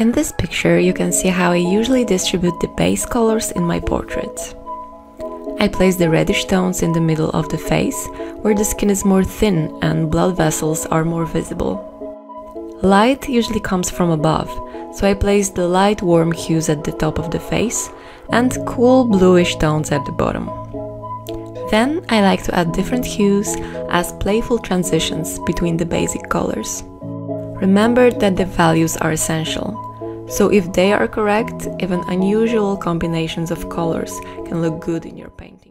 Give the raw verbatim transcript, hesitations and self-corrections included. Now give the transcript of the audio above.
In this picture you can see how I usually distribute the base colors in my portraits. I place the reddish tones in the middle of the face, where the skin is more thin and blood vessels are more visible. Light usually comes from above, so I place the light warm hues at the top of the face and cool bluish tones at the bottom. Then I like to add different hues as playful transitions between the basic colors. Remember that the values are essential, so if they are correct, even unusual combinations of colors can look good in your painting.